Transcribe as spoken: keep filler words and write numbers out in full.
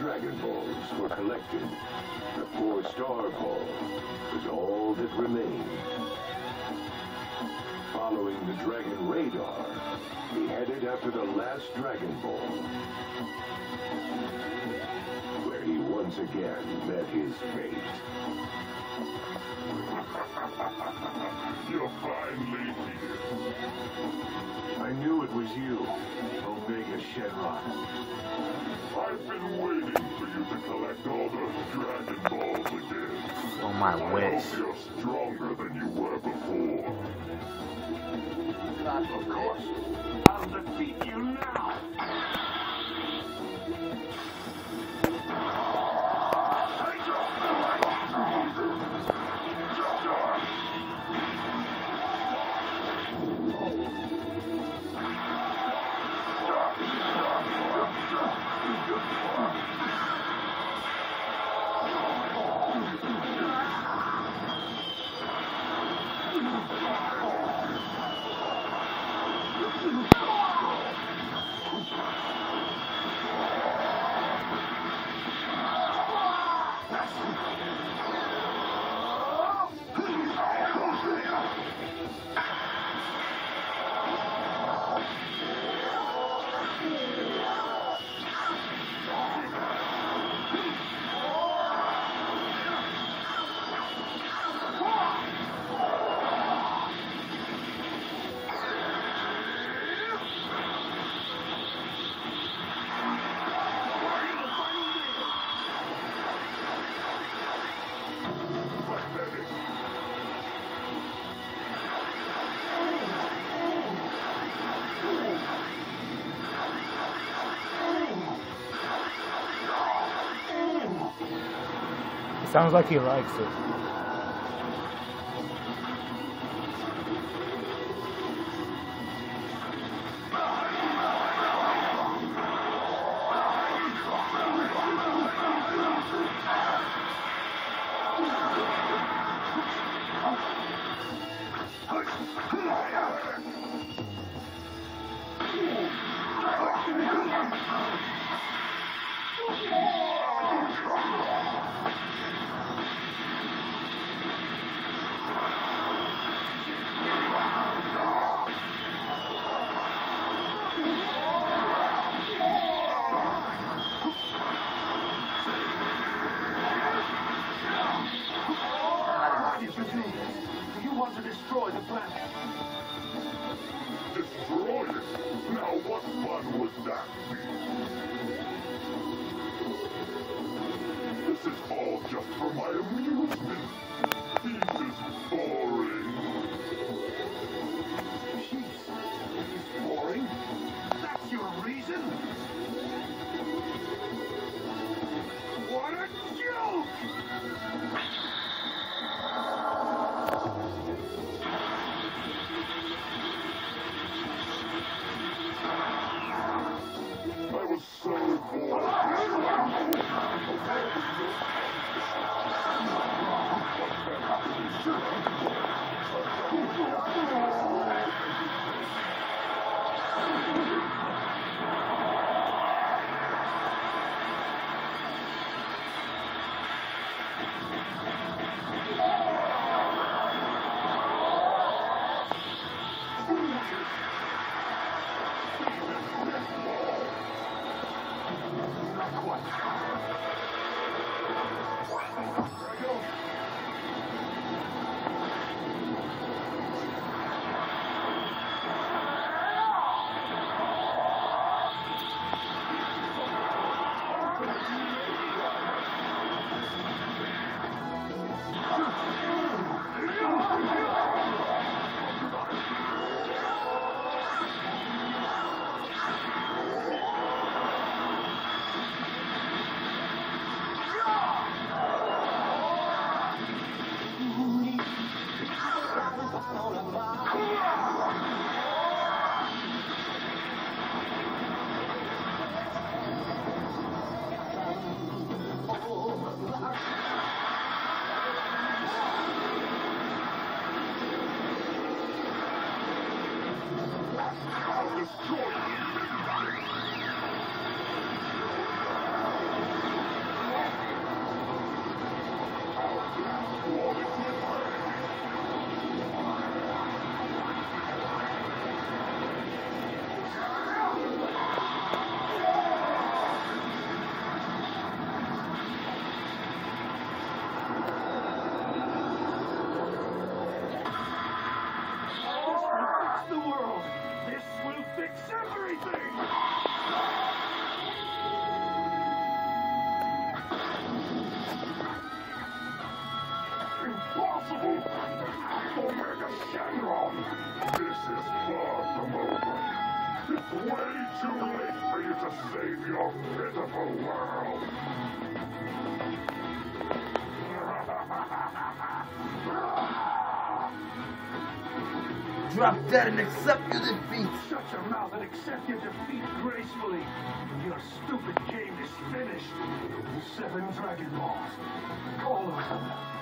Dragon Balls were collected, the four Star Ball was all that remained. Following the Dragon Radar, he headed after the last Dragon Ball, where he once again met his fate. You're finally here. I knew it was you, Omega Shenron. I've been waiting for you to collect all those Dragon Balls again. Oh my wish. I hope you're stronger than you were before. Of course. I'll defeat you now. Sounds like he likes it. your physical world. Drop dead and accept your defeat. Shut your mouth and accept your defeat gracefully. Your stupid game is finished. Seven Dragon Balls. Call them.